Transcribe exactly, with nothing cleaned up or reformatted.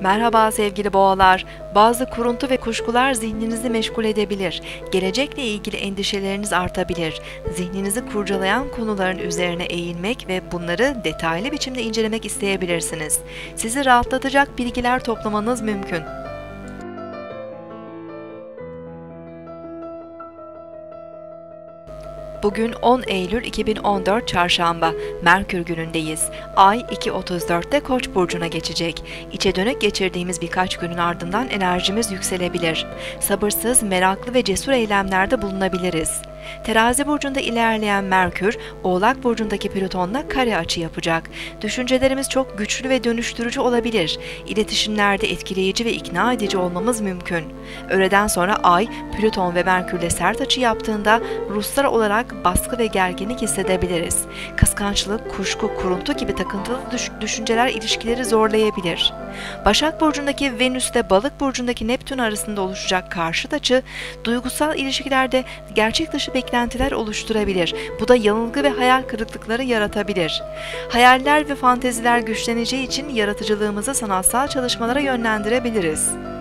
Merhaba sevgili boğalar, bazı kuruntu ve kuşkular zihninizi meşgul edebilir, gelecekle ilgili endişeleriniz artabilir, zihninizi kurcalayan konuların üzerine eğilmek ve bunları detaylı biçimde incelemek isteyebilirsiniz. Sizi rahatlatacak bilgiler toplamanız mümkün. Bugün on Eylül iki bin on dört Çarşamba, Merkür günündeyiz. Ay iki otuz dörtte Koç burcuna geçecek. İçe dönük geçirdiğimiz birkaç günün ardından enerjimiz yükselebilir. Sabırsız, meraklı ve cesur eylemlerde bulunabiliriz. Terazi burcunda ilerleyen Merkür, Oğlak burcundaki Plüton'la kare açı yapacak. Düşüncelerimiz çok güçlü ve dönüştürücü olabilir. İletişimlerde etkileyici ve ikna edici olmamız mümkün. Öğleden sonra Ay, Plüton ve Merkür'le sert açı yaptığında ruhsal olarak baskı ve gerginlik hissedebiliriz. Kıskançlık, kuşku, kuruntu gibi takıntılı düş düşünceler ilişkileri zorlayabilir. Başak burcundaki Venüs ile Balık burcundaki Neptün arasında oluşacak karşıt açı, duygusal ilişkilerde gerçek dışı beklentiler oluşturabilir. Bu da yanılgı ve hayal kırıklıkları yaratabilir. Hayaller ve fanteziler güçleneceği için yaratıcılığımızı sanatsal çalışmalara yönlendirebiliriz.